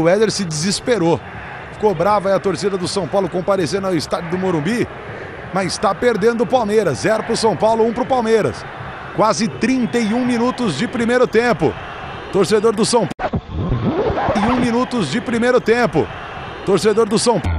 O Eder se desesperou, ficou bravo aí a torcida do São Paulo comparecendo ao estádio do Morumbi, mas está perdendo o Palmeiras, 0 para o São Paulo, 1 para o Palmeiras. Quase 31 minutos de primeiro tempo, torcedor do São Paulo. 31 minutos de primeiro tempo, torcedor do São Paulo.